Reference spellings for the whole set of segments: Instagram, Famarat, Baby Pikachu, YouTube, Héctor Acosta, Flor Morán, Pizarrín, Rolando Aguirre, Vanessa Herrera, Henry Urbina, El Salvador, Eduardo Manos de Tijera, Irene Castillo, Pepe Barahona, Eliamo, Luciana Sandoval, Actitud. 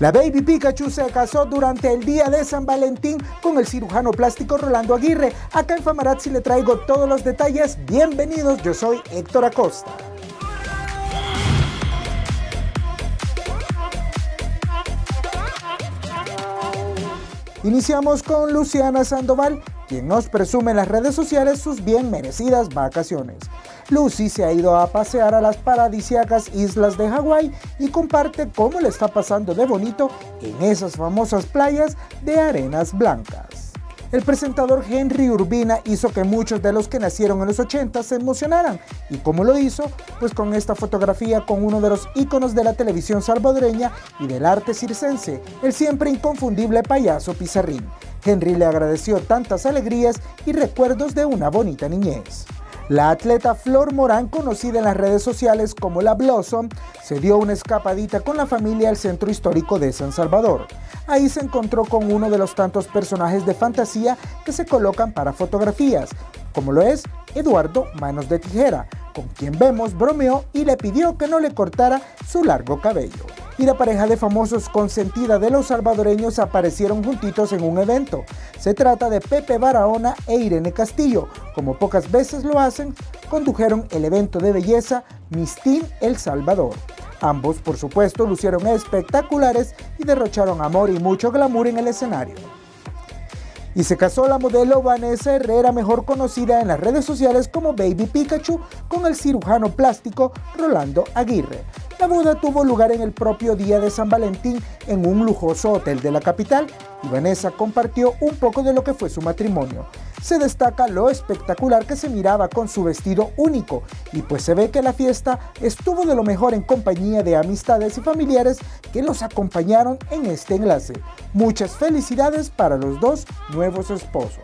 La Baby Pikachu se casó durante el día de San Valentín con el cirujano plástico Rolando Aguirre. Acá en Famarat si le traigo todos los detalles. Bienvenidos, yo soy Héctor Acosta. Iniciamos con Luciana Sandoval, quien nos presume en las redes sociales sus bien merecidas vacaciones. Lucy se ha ido a pasear a las paradisíacas islas de Hawái y comparte cómo le está pasando de bonito en esas famosas playas de arenas blancas. El presentador Henry Urbina hizo que muchos de los que nacieron en los 80 se emocionaran. ¿Y cómo lo hizo? Pues con esta fotografía con uno de los íconos de la televisión salvadoreña y del arte circense, el siempre inconfundible payaso Pizarrín. Henry le agradeció tantas alegrías y recuerdos de una bonita niñez. La atleta Flor Morán, conocida en las redes sociales como La Blossom, se dio una escapadita con la familia al centro histórico de San Salvador. Ahí se encontró con uno de los tantos personajes de fantasía que se colocan para fotografías, como lo es Eduardo Manos de Tijera, con quien vemos bromeó y le pidió que no le cortara su largo cabello. Y la pareja de famosos consentida de los salvadoreños aparecieron juntitos en un evento. Se trata de Pepe Barahona e Irene Castillo. Como pocas veces lo hacen, condujeron el evento de belleza Miss Teen El Salvador. Ambos, por supuesto, lucieron espectaculares y derrocharon amor y mucho glamour en el escenario. Y se casó la modelo Vanessa Herrera, mejor conocida en las redes sociales como Baby Pikachu, con el cirujano plástico Rolando Aguirre. La boda tuvo lugar en el propio día de San Valentín en un lujoso hotel de la capital y Vanessa compartió un poco de lo que fue su matrimonio. Se destaca lo espectacular que se miraba con su vestido único y pues se ve que la fiesta estuvo de lo mejor en compañía de amistades y familiares que los acompañaron en este enlace. Muchas felicidades para los dos nuevos esposos.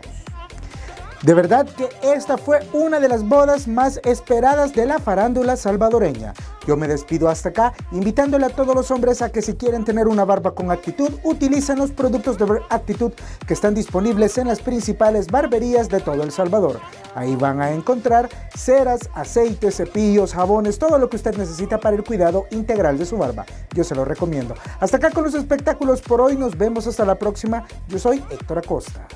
De verdad que esta fue una de las bodas más esperadas de la farándula salvadoreña. Yo me despido hasta acá, invitándole a todos los hombres a que si quieren tener una barba con actitud, utilicen los productos de Actitud que están disponibles en las principales barberías de todo El Salvador. Ahí van a encontrar ceras, aceites, cepillos, jabones, todo lo que usted necesita para el cuidado integral de su barba. Yo se lo recomiendo. Hasta acá con los espectáculos por hoy, nos vemos hasta la próxima. Yo soy Héctor Acosta.